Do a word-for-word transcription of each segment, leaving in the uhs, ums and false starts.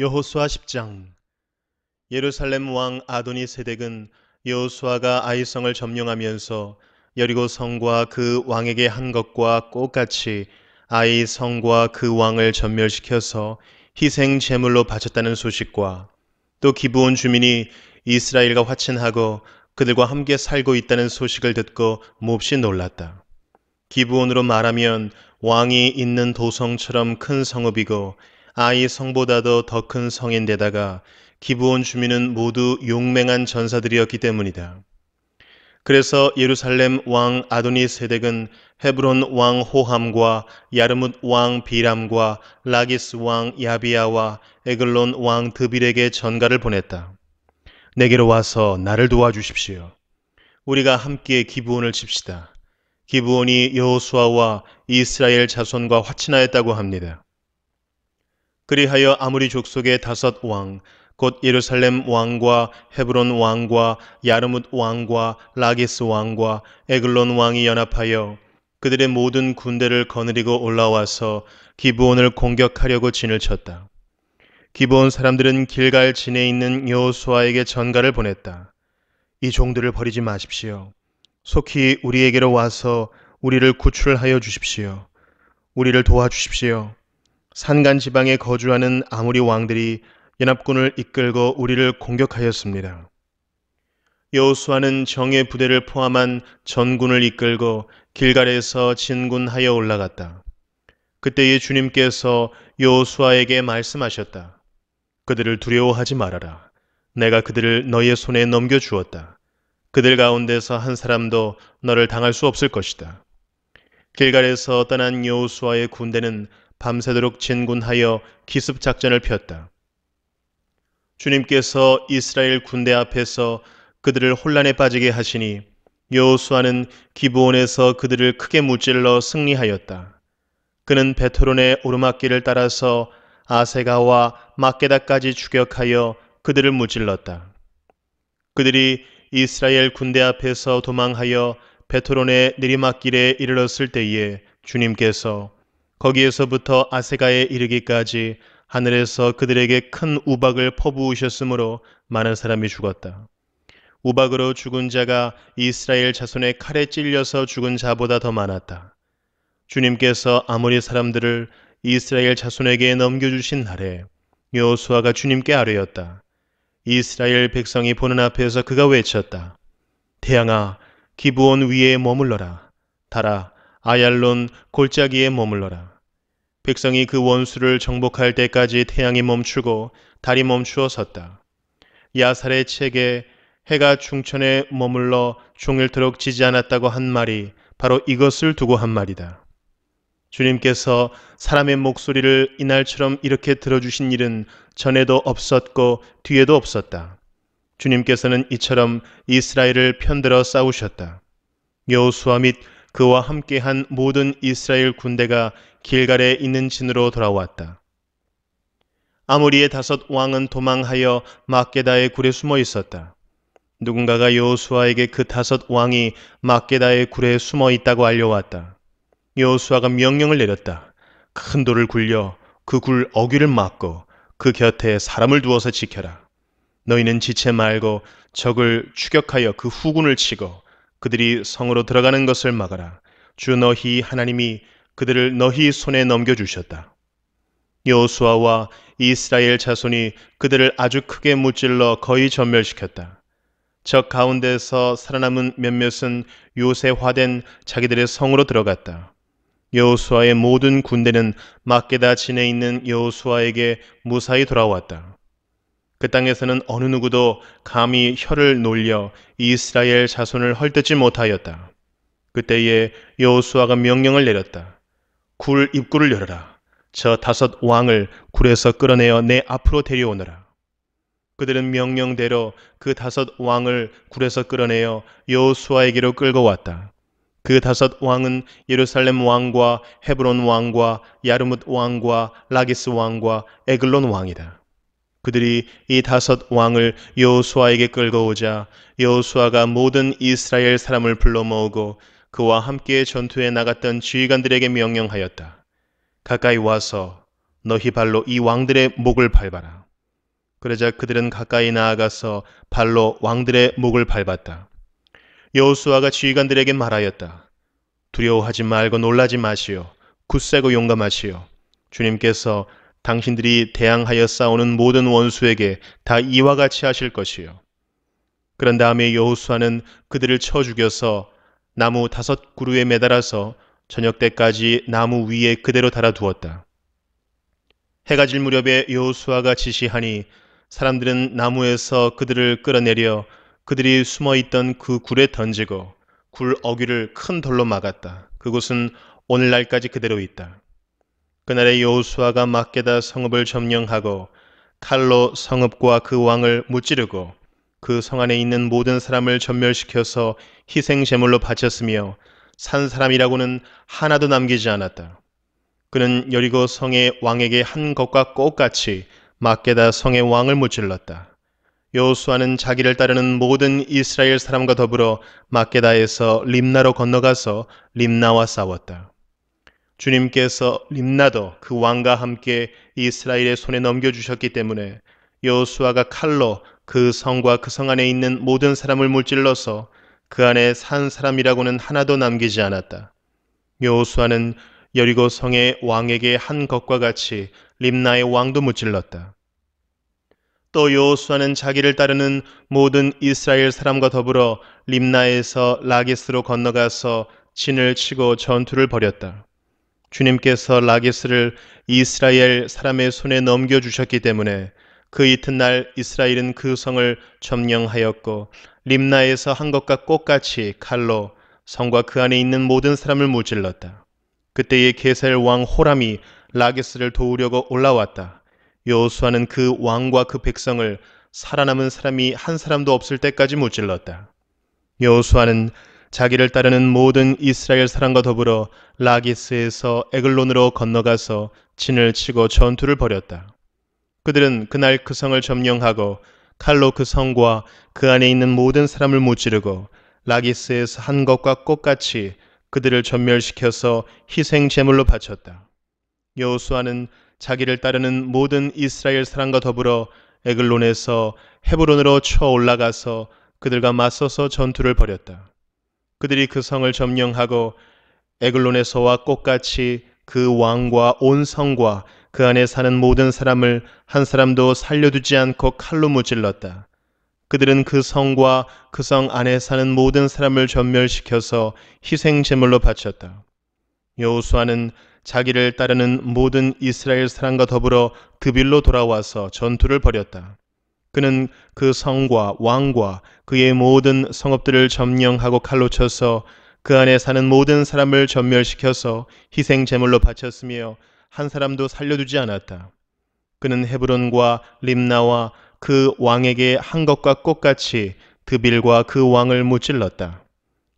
여호수아 십 장. 예루살렘 왕 아도니세덱은 여호수아가 아이성을 점령하면서 여리고 성과 그 왕에게 한 것과 똑같이 아이성과 그 왕을 전멸시켜서 희생 제물로 바쳤다는 소식과 또 기브온 주민이 이스라엘과 화친하고 그들과 함께 살고 있다는 소식을 듣고 몹시 놀랐다. 기브온으로 말하면 왕이 있는 도성처럼 큰 성읍이고 아이 성보다도 더 큰 성인데다가 기브온 주민은 모두 용맹한 전사들이었기 때문이다. 그래서 예루살렘 왕 아도니세덱은 헤브론 왕 호함과 야르뭇 왕 비람과 라기스 왕 야비야와 에글론 왕 드빌에게 전가를 보냈다. 내게로 와서 나를 도와주십시오. 우리가 함께 기브온을 칩시다. 기브온이 여호수아와 이스라엘 자손과 화친하였다고 합니다. 그리하여 아모리 족속의 다섯 왕, 곧 예루살렘 왕과 헤브론 왕과 야르뭇 왕과 라기스 왕과 에글론 왕이 연합하여 그들의 모든 군대를 거느리고 올라와서 기브온을 공격하려고 진을 쳤다. 기브온 사람들은 길갈 진에 있는 여호수아에게 전가를 보냈다. 이 종들을 버리지 마십시오. 속히 우리에게로 와서 우리를 구출하여 주십시오. 우리를 도와주십시오. 산간 지방에 거주하는 아모리 왕들이 연합군을 이끌고 우리를 공격하였습니다. 여호수아는 정예 부대를 포함한 전군을 이끌고 길갈에서 진군하여 올라갔다. 그때에 주님께서 여호수아에게 말씀하셨다. 그들을 두려워하지 말아라. 내가 그들을 너의 손에 넘겨주었다. 그들 가운데서 한 사람도 너를 당할 수 없을 것이다. 길갈에서 떠난 여호수아의 군대는 밤새도록 진군하여 기습작전을 폈다. 주님께서 이스라엘 군대 앞에서 그들을 혼란에 빠지게 하시니 여호수아는 기브온에서 그들을 크게 무찔러 승리하였다. 그는 베토론의 오르막길을 따라서 아세가와 막게다까지 추격하여 그들을 무찔렀다. 그들이 이스라엘 군대 앞에서 도망하여 베토론의 내리막길에 이르렀을 때에 주님께서 거기에서부터 아세가에 이르기까지 하늘에서 그들에게 큰 우박을 퍼부으셨으므로 많은 사람이 죽었다. 우박으로 죽은 자가 이스라엘 자손의 칼에 찔려서 죽은 자보다 더 많았다. 주님께서 아모리 사람들을 이스라엘 자손에게 넘겨주신 날에 여호수아가 주님께 아뢰었다. 이스라엘 백성이 보는 앞에서 그가 외쳤다. 태양아, 기브온 위에 머물러라. 달아, 아얄론 골짜기에 머물러라. 백성이 그 원수를 정복할 때까지 태양이 멈추고 달이 멈추어 섰다. 야살의 책에 해가 중천에 머물러 종일토록 지지 않았다고 한 말이 바로 이것을 두고 한 말이다. 주님께서 사람의 목소리를 이날처럼 이렇게 들어주신 일은 전에도 없었고 뒤에도 없었다. 주님께서는 이처럼 이스라엘을 편들어 싸우셨다. 여호수아 및 그와 함께한 모든 이스라엘 군대가 길갈에 있는 진으로 돌아왔다. 아모리의 다섯 왕은 도망하여 막게다의 굴에 숨어 있었다. 누군가가 여호수아에게 그 다섯 왕이 막게다의 굴에 숨어 있다고 알려왔다. 여호수아가 명령을 내렸다. 큰 돌을 굴려 그 굴 어귀를 막고 그 곁에 사람을 두어서 지켜라. 너희는 지체 말고 적을 추격하여 그 후군을 치고 그들이 성으로 들어가는 것을 막아라. 주 너희 하나님이 그들을 너희 손에 넘겨주셨다. 여호수아와 이스라엘 자손이 그들을 아주 크게 무찔러 거의 전멸시켰다. 적 가운데서 살아남은 몇몇은 요새화된 자기들의 성으로 들어갔다. 여호수아의 모든 군대는 막게다 진에 있는 여호수아에게 무사히 돌아왔다. 그 땅에서는 어느 누구도 감히 혀를 놀려 이스라엘 자손을 헐뜯지 못하였다. 그때에 여호수아가 명령을 내렸다. 굴 입구를 열어라. 저 다섯 왕을 굴에서 끌어내어 내 앞으로 데려오너라. 그들은 명령대로 그 다섯 왕을 굴에서 끌어내어 여호수아에게로 끌고 왔다. 그 다섯 왕은 예루살렘 왕과 헤브론 왕과 야르뭇 왕과 라기스 왕과 에글론 왕이다. 그들이 이 다섯 왕을 여호수아에게 끌고 오자 여호수아가 모든 이스라엘 사람을 불러 모으고 그와 함께 전투에 나갔던 지휘관들에게 명령하였다. 가까이 와서 너희 발로 이 왕들의 목을 밟아라. 그러자 그들은 가까이 나아가서 발로 왕들의 목을 밟았다. 여호수아가 지휘관들에게 말하였다. 두려워하지 말고 놀라지 마시오. 굳세고 용감하시오. 주님께서 당신들이 대항하여 싸우는 모든 원수에게 다 이와 같이 하실 것이요. 그런 다음에 여호수아는 그들을 쳐 죽여서 나무 다섯 그루에 매달아서 저녁 때까지 나무 위에 그대로 달아두었다. 해가 질 무렵에 여호수아가 지시하니 사람들은 나무에서 그들을 끌어내려 그들이 숨어있던 그 굴에 던지고 굴 어귀를 큰 돌로 막았다. 그곳은 오늘날까지 그대로 있다. 그날에 여호수아가 막게다 성읍을 점령하고 칼로 성읍과 그 왕을 무찌르고 그 성 안에 있는 모든 사람을 전멸시켜서 희생 제물로 바쳤으며 산 사람이라고는 하나도 남기지 않았다. 그는 여리고 성의 왕에게 한 것과 똑같이 막게다 성의 왕을 무찔렀다. 여호수아는 자기를 따르는 모든 이스라엘 사람과 더불어 막게다에서 림나로 건너가서 림나와 싸웠다. 주님께서 림나도 그 왕과 함께 이스라엘의 손에 넘겨주셨기 때문에 여호수아가 칼로 그 성과 그 성 안에 있는 모든 사람을 물질러서 그 안에 산 사람이라고는 하나도 남기지 않았다. 여호수아는 여리고 성의 왕에게 한 것과 같이 림나의 왕도 무찔렀다. 또 여호수아는 자기를 따르는 모든 이스라엘 사람과 더불어 림나에서 라기스로 건너가서 진을 치고 전투를 벌였다. 주님께서 라기스를 이스라엘 사람의 손에 넘겨주셨기 때문에 그 이튿날 이스라엘은 그 성을 점령하였고 림나에서 한 것과 똑같이 칼로 성과 그 안에 있는 모든 사람을 무찔렀다. 그때에 게셀 왕 호람이 라기스를 도우려고 올라왔다. 여호수아는 그 왕과 그 백성을 살아남은 사람이 한 사람도 없을 때까지 무찔렀다. 여호수아는 자기를 따르는 모든 이스라엘 사람과 더불어 라기스에서 에글론으로 건너가서 진을 치고 전투를 벌였다. 그들은 그날 그 성을 점령하고 칼로 그 성과 그 안에 있는 모든 사람을 무찌르고 라기스에서 한 것과 똑같이 그들을 전멸시켜서 희생 제물로 바쳤다. 여호수아는 자기를 따르는 모든 이스라엘 사람과 더불어 에글론에서 헤브론으로 쳐 올라가서 그들과 맞서서 전투를 벌였다. 그들이 그 성을 점령하고 에글론에서와 똑같이 그 왕과 온 성과 그 안에 사는 모든 사람을 한 사람도 살려두지 않고 칼로 무찔렀다. 그들은 그 성과 그 성 안에 사는 모든 사람을 전멸시켜서 희생 제물로 바쳤다. 여호수아는 자기를 따르는 모든 이스라엘 사람과 더불어 드빌로 돌아와서 전투를 벌였다. 그는 그 성과 왕과 그의 모든 성읍들을 점령하고 칼로 쳐서 그 안에 사는 모든 사람을 전멸시켜서 희생 제물로 바쳤으며 한 사람도 살려두지 않았다. 그는 헤브론과 림나와 그 왕에게 한 것과 똑같이 드빌과 그 왕을 무찔렀다.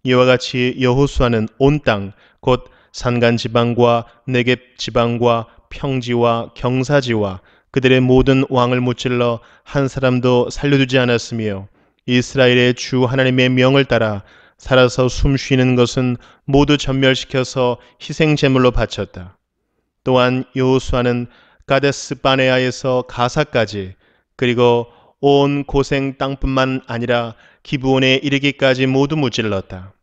이와 같이 여호수아는 온 땅 곧 산간 지방과 네겝 지방과 평지와 경사지와 그들의 모든 왕을 무찔러 한 사람도 살려두지 않았으며 이스라엘의 주 하나님의 명을 따라 살아서 숨쉬는 것은 모두 전멸시켜서 희생 제물로 바쳤다. 또한 여호수아는 가데스 바네아에서 가사까지 그리고 온 고생 땅뿐만 아니라 기브온에 이르기까지 모두 무찔렀다.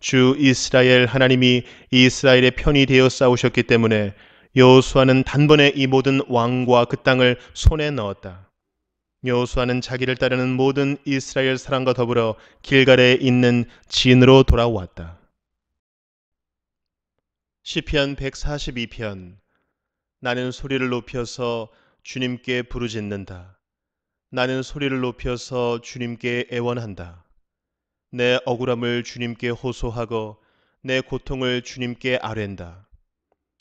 주 이스라엘 하나님이 이스라엘의 편이 되어 싸우셨기 때문에 여호수아는 단번에 이 모든 왕과 그 땅을 손에 넣었다. 여호수아는 자기를 따르는 모든 이스라엘 사람과 더불어 길갈에 있는 진으로 돌아왔다. 시편 백사십이 편. 나는 소리를 높여서 주님께 부르짖는다. 나는 소리를 높여서 주님께 애원한다. 내 억울함을 주님께 호소하고 내 고통을 주님께 아롄다.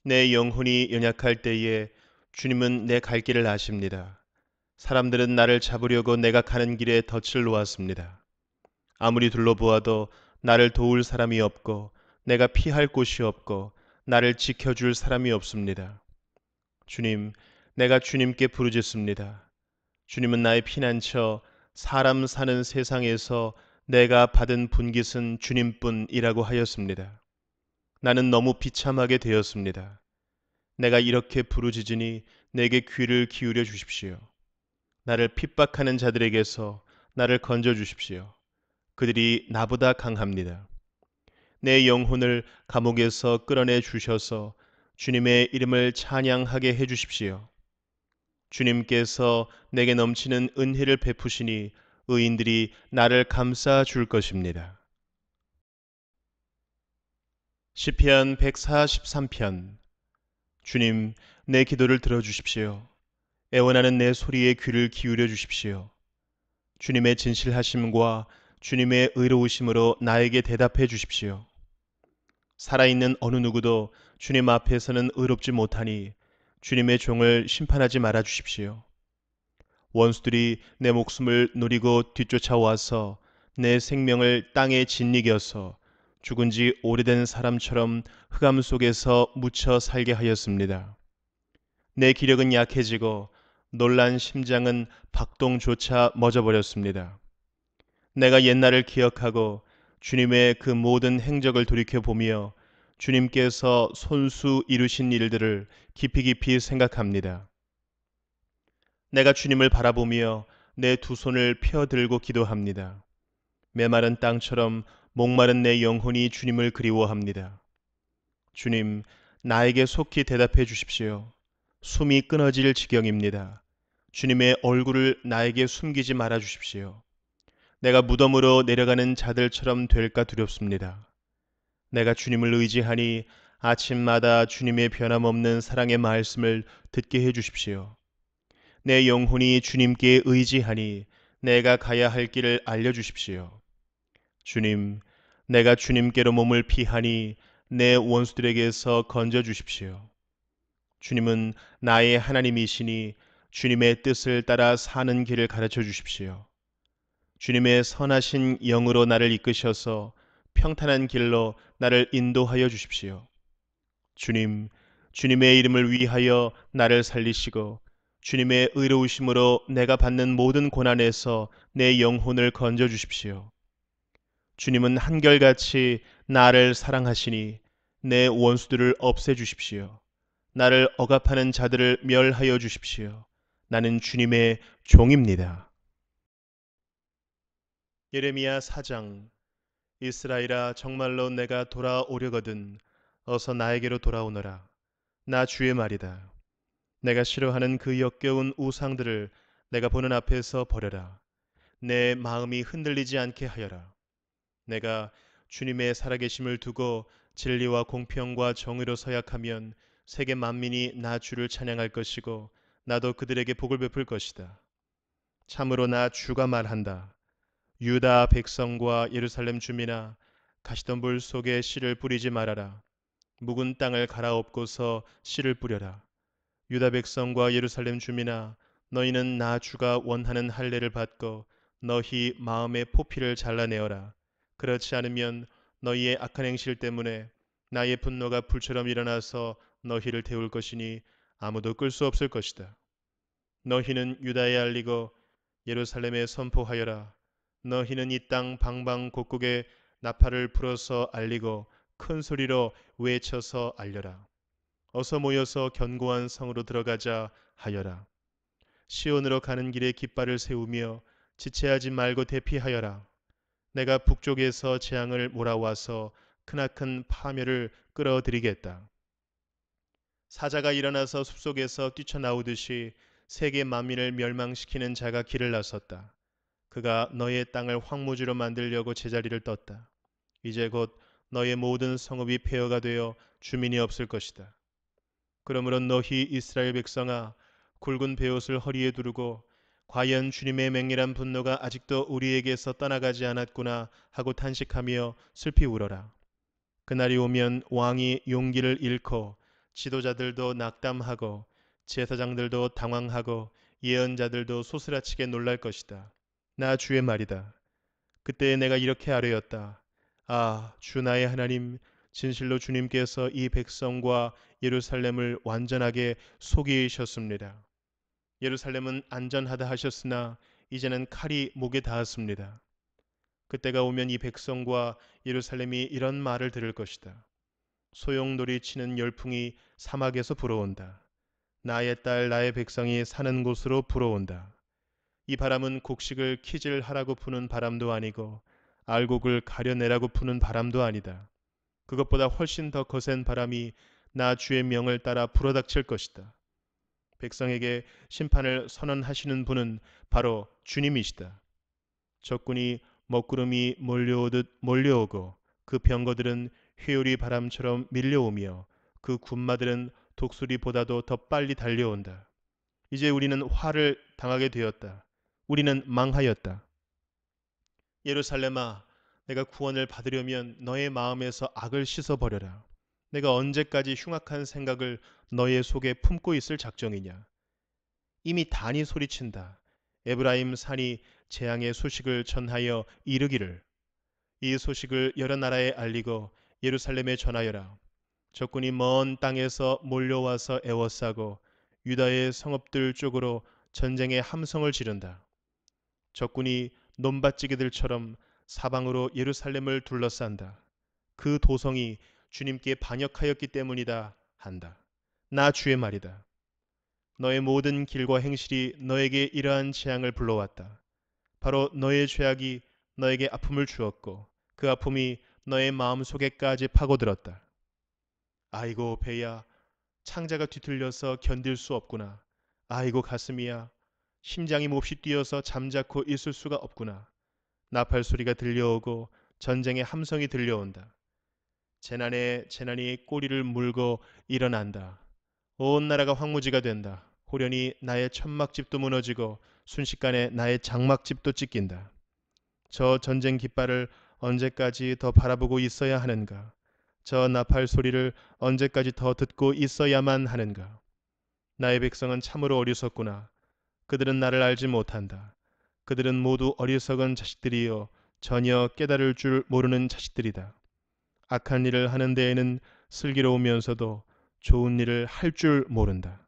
내 영혼이 연약할 때에 주님은 내 갈 길을 아십니다. 사람들은 나를 잡으려고 내가 가는 길에 덫을 놓았습니다. 아무리 둘러보아도 나를 도울 사람이 없고 내가 피할 곳이 없고 나를 지켜줄 사람이 없습니다. 주님, 내가 주님께 부르짖습니다. 주님은 나의 피난처, 사람 사는 세상에서 내가 받은 분깃은 주님뿐이라고 하였습니다. 나는 너무 비참하게 되었습니다. 내가 이렇게 부르짖으니 내게 귀를 기울여 주십시오. 나를 핍박하는 자들에게서 나를 건져주십시오. 그들이 나보다 강합니다. 내 영혼을 감옥에서 끌어내 주셔서 주님의 이름을 찬양하게 해주십시오. 주님께서 내게 넘치는 은혜를 베푸시니 의인들이 나를 감싸 줄 것입니다. 시편 백사십삼 편. 주님, 내 기도를 들어주십시오. 애원하는 내 소리에 귀를 기울여 주십시오. 주님의 진실하심과 주님의 의로우심으로 나에게 대답해 주십시오. 살아있는 어느 누구도 주님 앞에서는 의롭지 못하니 주님의 종을 심판하지 말아 주십시오. 원수들이 내 목숨을 노리고 뒤쫓아와서 내 생명을 땅에 짓이겨서 죽은 지 오래된 사람처럼 흑암 속에서 묻혀 살게 하였습니다. 내 기력은 약해지고 놀란 심장은 박동조차 멎어버렸습니다. 내가 옛날을 기억하고 주님의 그 모든 행적을 돌이켜보며 주님께서 손수 이루신 일들을 깊이 깊이 생각합니다. 내가 주님을 바라보며 내 두 손을 펴들고 기도합니다. 메마른 땅처럼 목마른 내 영혼이 주님을 그리워합니다. 주님, 나에게 속히 대답해 주십시오. 숨이 끊어질 지경입니다. 주님의 얼굴을 나에게 숨기지 말아 주십시오. 내가 무덤으로 내려가는 자들처럼 될까 두렵습니다. 내가 주님을 의지하니 아침마다 주님의 변함없는 사랑의 말씀을 듣게 해 주십시오. 내 영혼이 주님께 의지하니 내가 가야 할 길을 알려주십시오. 주님, 내가 주님께로 몸을 피하니 내 원수들에게서 건져주십시오. 주님은 나의 하나님이시니 주님의 뜻을 따라 사는 길을 가르쳐 주십시오. 주님의 선하신 영으로 나를 이끄셔서 평탄한 길로 나를 인도하여 주십시오. 주님, 주님의 이름을 위하여 나를 살리시고 주님의 의로우심으로 내가 받는 모든 고난에서 내 영혼을 건져 주십시오. 주님은 한결같이 나를 사랑하시니 내 원수들을 없애 주십시오. 나를 억압하는 자들을 멸하여 주십시오. 나는 주님의 종입니다. 예레미야 사 장. 이스라엘아, 정말로 내가 돌아오려거든 어서 나에게로 돌아오너라. 나 주의 말이다. 내가 싫어하는 그 역겨운 우상들을 내가 보는 앞에서 버려라. 내 마음이 흔들리지 않게 하여라. 내가 주님의 살아계심을 두고 진리와 공평과 정의로 서약하면 세계 만민이 나 주를 찬양할 것이고 나도 그들에게 복을 베풀 것이다. 참으로 나 주가 말한다. 유다 백성과 예루살렘 주민아, 가시덤불 속에 씨를 뿌리지 말아라. 묵은 땅을 갈아엎고서 씨를 뿌려라. 유다 백성과 예루살렘 주민아, 너희는 나 주가 원하는 할례를 받고 너희 마음의 포피를 잘라내어라. 그렇지 않으면 너희의 악한 행실 때문에 나의 분노가 불처럼 일어나서 너희를 태울 것이니 아무도 끌 수 없을 것이다. 너희는 유다에 알리고 예루살렘에 선포하여라. 너희는 이 땅 방방 곳곳에 나팔을 불어서 알리고 큰 소리로 외쳐서 알려라. 어서 모여서 견고한 성으로 들어가자 하여라. 시온으로 가는 길에 깃발을 세우며 지체하지 말고 대피하여라. 내가 북쪽에서 재앙을 몰아와서 크나큰 파멸을 끌어들이겠다. 사자가 일어나서 숲속에서 뛰쳐나오듯이 세계 만민을 멸망시키는 자가 길을 나섰다. 그가 너의 땅을 황무지로 만들려고 제자리를 떴다. 이제 곧 너의 모든 성읍이 폐허가 되어 주민이 없을 것이다. 그러므로 너희 이스라엘 백성아, 굵은 베옷을 허리에 두르고 과연 주님의 맹렬한 분노가 아직도 우리에게서 떠나가지 않았구나 하고 탄식하며 슬피 울어라. 그날이 오면 왕이 용기를 잃고 지도자들도 낙담하고 제사장들도 당황하고 예언자들도 소스라치게 놀랄 것이다. 나 주의 말이다. 그때 내가 이렇게 아뢰었다. 아, 주 나의 하나님, 진실로 주님께서 이 백성과 예루살렘을 완전하게 속이셨습니다. 예루살렘은 안전하다 하셨으나 이제는 칼이 목에 닿았습니다. 그때가 오면 이 백성과 예루살렘이 이런 말을 들을 것이다. 소용돌이 치는 열풍이 사막에서 불어온다. 나의 딸, 나의 백성이 사는 곳으로 불어온다. 이 바람은 곡식을 키질하라고 푸는 바람도 아니고 알곡을 가려내라고 푸는 바람도 아니다. 그것보다 훨씬 더 거센 바람이 나 주의 명을 따라 불어닥칠 것이다. 백성에게 심판을 선언하시는 분은 바로 주님이시다. 적군이 먹구름이 몰려오듯 몰려오고 그 병거들은 휘오리 바람처럼 밀려오며 그 군마들은 독수리보다도 더 빨리 달려온다. 이제 우리는 화를 당하게 되었다. 우리는 망하였다. 예루살렘아, 내가 구원을 받으려면 너의 마음에서 악을 씻어버려라. 내가 언제까지 흉악한 생각을 너의 속에 품고 있을 작정이냐. 이미 단이 소리친다. 에브라임 산이 재앙의 소식을 전하여 이르기를. 이 소식을 여러 나라에 알리고 예루살렘에 전하여라. 적군이 먼 땅에서 몰려와서 애워싸고 유다의 성읍들 쪽으로 전쟁의 함성을 지른다. 적군이 논밭지기들처럼 사방으로 예루살렘을 둘러싼다. 그 도성이 주님께 반역하였기 때문이다 한다. 나 주의 말이다. 너의 모든 길과 행실이 너에게 이러한 재앙을 불러왔다. 바로 너의 죄악이 너에게 아픔을 주었고 그 아픔이 너의 마음속에까지 파고들었다. 아이고 배야, 창자가 뒤틀려서 견딜 수 없구나. 아이고 가슴이야, 심장이 몹시 뛰어서 잠자코 있을 수가 없구나. 나팔 소리가 들려오고 전쟁의 함성이 들려온다. 재난에 재난이 꼬리를 물고 일어난다. 온 나라가 황무지가 된다. 호련히 나의 천막집도 무너지고 순식간에 나의 장막집도 찢긴다. 저 전쟁 깃발을 언제까지 더 바라보고 있어야 하는가? 저 나팔 소리를 언제까지 더 듣고 있어야만 하는가? 나의 백성은 참으로 어리석구나. 그들은 나를 알지 못한다. 그들은 모두 어리석은 자식들이요 전혀 깨달을 줄 모르는 자식들이다. 악한 일을 하는 데에는 슬기로우면서도 좋은 일을 할 줄 모른다.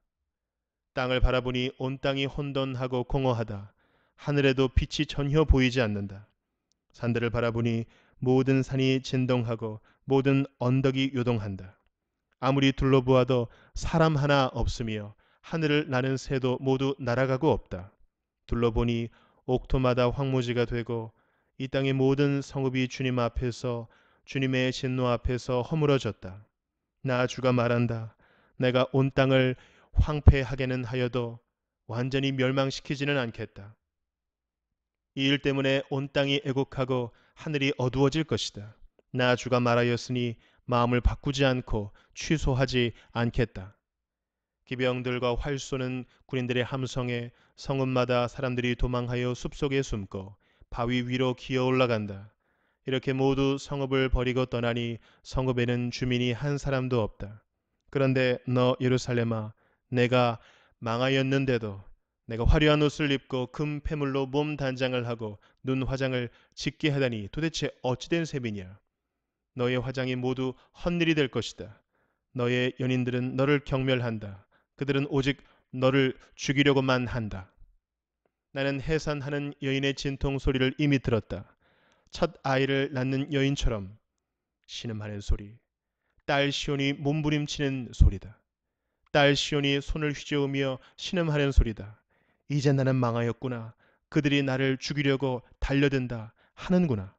땅을 바라보니 온 땅이 혼돈하고 공허하다. 하늘에도 빛이 전혀 보이지 않는다. 산들을 바라보니 모든 산이 진동하고 모든 언덕이 요동한다. 아무리 둘러보아도 사람 하나 없으며 하늘을 나는 새도 모두 날아가고 없다. 둘러보니 옥토마다 황무지가 되고 이 땅의 모든 성읍이 주님 앞에서, 주님의 진노 앞에서 허물어졌다. 나 주가 말한다. 내가 온 땅을 황폐하게는 하여도 완전히 멸망시키지는 않겠다. 이 일 때문에 온 땅이 애곡하고 하늘이 어두워질 것이다. 나 주가 말하였으니 마음을 바꾸지 않고 취소하지 않겠다. 기병들과 활 쏘는 군인들의 함성에 성읍마다 사람들이 도망하여 숲속에 숨고 바위 위로 기어 올라간다. 이렇게 모두 성읍을 버리고 떠나니 성읍에는 주민이 한 사람도 없다. 그런데 너 예루살렘아, 내가 망하였는데도 내가 화려한 옷을 입고 금 패물로 몸 단장을 하고 눈 화장을 짙게 하다니 도대체 어찌된 셈이냐. 너의 화장이 모두 헛일이 될 것이다. 너의 연인들은 너를 경멸한다. 그들은 오직 너를 죽이려고만 한다. 나는 해산하는 여인의 진통 소리를 이미 들었다. 첫 아이를 낳는 여인처럼 신음하는 소리, 딸 시온이 몸부림치는 소리다. 딸 시온이 손을 휘저으며 신음하는 소리다. 이제 나는 망하였구나. 그들이 나를 죽이려고 달려든다 하는구나.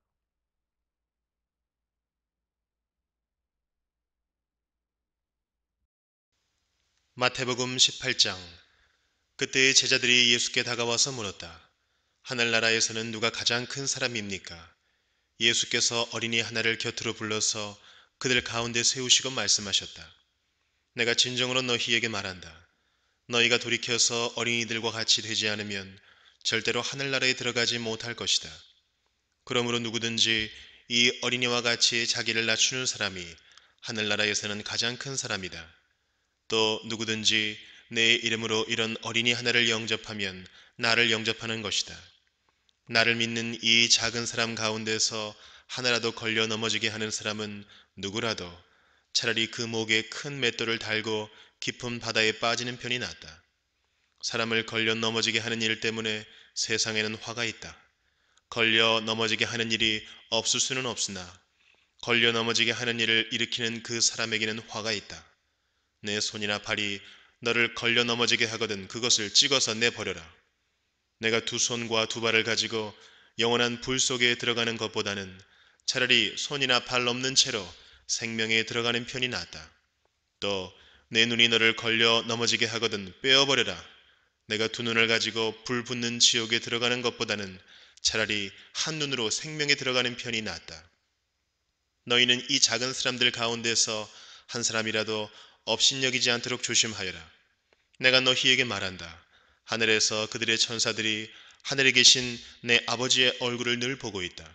마태복음 십팔 장. 그때의 제자들이 예수께 다가와서 물었다. 하늘나라에서는 누가 가장 큰 사람입니까? 예수께서 어린이 하나를 곁으로 불러서 그들 가운데 세우시고 말씀하셨다. 내가 진정으로 너희에게 말한다. 너희가 돌이켜서 어린이들과 같이 되지 않으면 절대로 하늘나라에 들어가지 못할 것이다. 그러므로 누구든지 이 어린이와 같이 자기를 낮추는 사람이 하늘나라에서는 가장 큰 사람이다. 또 누구든지 내 이름으로 이런 어린이 하나를 영접하면 나를 영접하는 것이다. 나를 믿는 이 작은 사람 가운데서 하나라도 걸려 넘어지게 하는 사람은 누구라도 차라리 그 목에 큰 맷돌을 달고 깊은 바다에 빠지는 편이 낫다. 사람을 걸려 넘어지게 하는 일 때문에 세상에는 화가 있다. 걸려 넘어지게 하는 일이 없을 수는 없으나 걸려 넘어지게 하는 일을 일으키는 그 사람에게는 화가 있다. 내 손이나 발이 너를 걸려 넘어지게 하거든 그것을 찍어서 내버려라. 내가 두 손과 두 발을 가지고 영원한 불 속에 들어가는 것보다는 차라리 손이나 발 없는 채로 생명에 들어가는 편이 낫다. 또 내 눈이 너를 걸려 넘어지게 하거든 빼어버려라. 내가 두 눈을 가지고 불 붙는 지옥에 들어가는 것보다는 차라리 한 눈으로 생명에 들어가는 편이 낫다. 너희는 이 작은 사람들 가운데서 한 사람이라도 업신여기지 않도록 조심하여라. 내가 너희에게 말한다. 하늘에서 그들의 천사들이 하늘에 계신 내 아버지의 얼굴을 늘 보고 있다.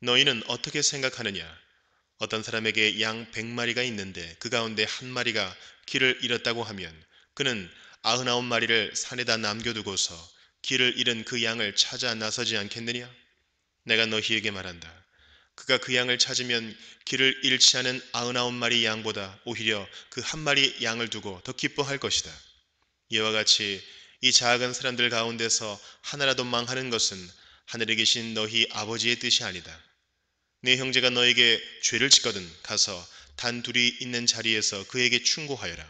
너희는 어떻게 생각하느냐? 어떤 사람에게 양 백마리가 있는데 그 가운데 한 마리가 길을 잃었다고 하면 그는 아흔아홉 마리를 산에다 남겨두고서 길을 잃은 그 양을 찾아 나서지 않겠느냐? 내가 너희에게 말한다. 그가 그 양을 찾으면 길을 잃지 않은 아흔아홉 마리 양보다 오히려 그 한 마리 양을 두고 더 기뻐할 것이다. 이와 같이 이 작은 사람들 가운데서 하나라도 망하는 것은 하늘에 계신 너희 아버지의 뜻이 아니다. 네 형제가 너에게 죄를 짓거든 가서 단둘이 있는 자리에서 그에게 충고하여라.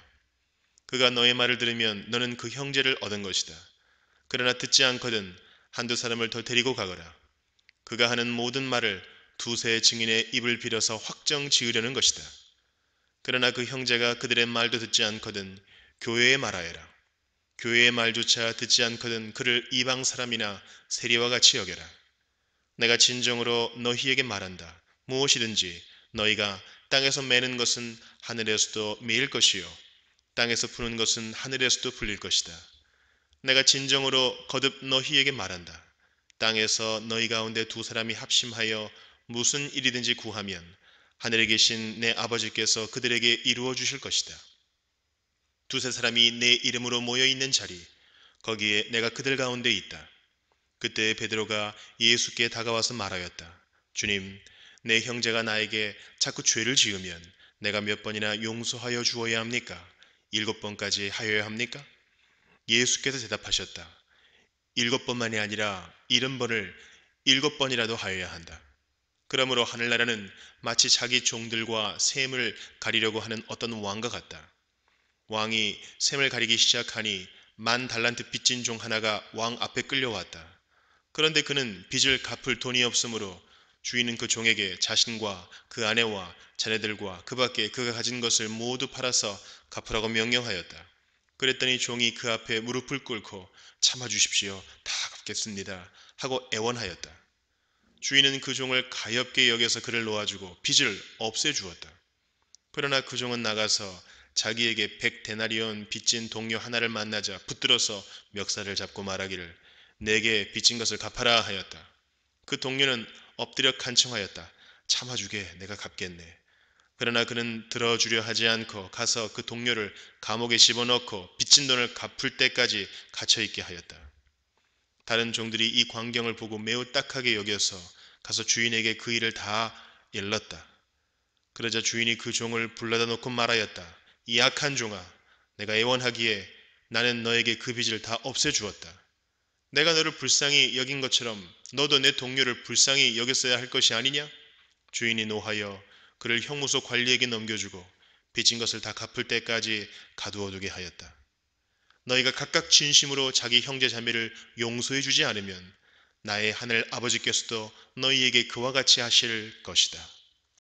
그가 너의 말을 들으면 너는 그 형제를 얻은 것이다. 그러나 듣지 않거든 한두 사람을 더 데리고 가거라. 그가 하는 모든 말을 두세 증인의 입을 빌어서 확정 지으려는 것이다. 그러나 그 형제가 그들의 말도 듣지 않거든 교회에 말하여라. 교회의 말조차 듣지 않거든 그를 이방 사람이나 세리와 같이 여겨라. 내가 진정으로 너희에게 말한다. 무엇이든지 너희가 땅에서 매는 것은 하늘에서도 매일 것이요 땅에서 푸는 것은 하늘에서도 풀릴 것이다. 내가 진정으로 거듭 너희에게 말한다. 땅에서 너희 가운데 두 사람이 합심하여 무슨 일이든지 구하면 하늘에 계신 내 아버지께서 그들에게 이루어 주실 것이다. 두세 사람이 내 이름으로 모여있는 자리, 거기에 내가 그들 가운데 있다. 그때 베드로가 예수께 다가와서 말하였다. 주님, 내 형제가 나에게 자꾸 죄를 지으면 내가 몇 번이나 용서하여 주어야 합니까? 일곱 번까지 하여야 합니까? 예수께서 대답하셨다. 일곱 번만이 아니라 일흔 번을 일곱 번이라도 하여야 한다. 그러므로 하늘나라는 마치 자기 종들과 샘을 가리려고 하는 어떤 왕과 같다. 왕이 샘을 가리기 시작하니 만 달란트 빚진 종 하나가 왕 앞에 끌려왔다. 그런데 그는 빚을 갚을 돈이 없으므로 주인은 그 종에게 자신과 그 아내와 자녀들과 그 밖에 그가 가진 것을 모두 팔아서 갚으라고 명령하였다. 그랬더니 종이 그 앞에 무릎을 꿇고 참아주십시오. 다 갚겠습니다. 하고 애원하였다. 주인은 그 종을 가엾게 여겨서 그를 놓아주고 빚을 없애주었다. 그러나 그 종은 나가서 자기에게 백 데나리온 빚진 동료 하나를 만나자 붙들어서 멱살을 잡고 말하기를 내게 빚진 것을 갚아라 하였다. 그 동료는 엎드려 간청하였다. 참아주게 내가 갚겠네. 그러나 그는 들어주려 하지 않고 가서 그 동료를 감옥에 집어넣고 빚진 돈을 갚을 때까지 갇혀있게 하였다. 다른 종들이 이 광경을 보고 매우 딱하게 여겨서 가서 주인에게 그 일을 다 일렀다. 그러자 주인이 그 종을 불러다 놓고 말하였다. 이 악한 종아, 내가 애원하기에 나는 너에게 그 빚을 다 없애주었다. 내가 너를 불쌍히 여긴 것처럼 너도 내 동료를 불쌍히 여겼어야 할 것이 아니냐? 주인이 노하여 그를 형무소 관리에게 넘겨주고 빚진 것을 다 갚을 때까지 가두어두게 하였다. 너희가 각각 진심으로 자기 형제 자매를 용서해 주지 않으면 나의 하늘 아버지께서도 너희에게 그와 같이 하실 것이다.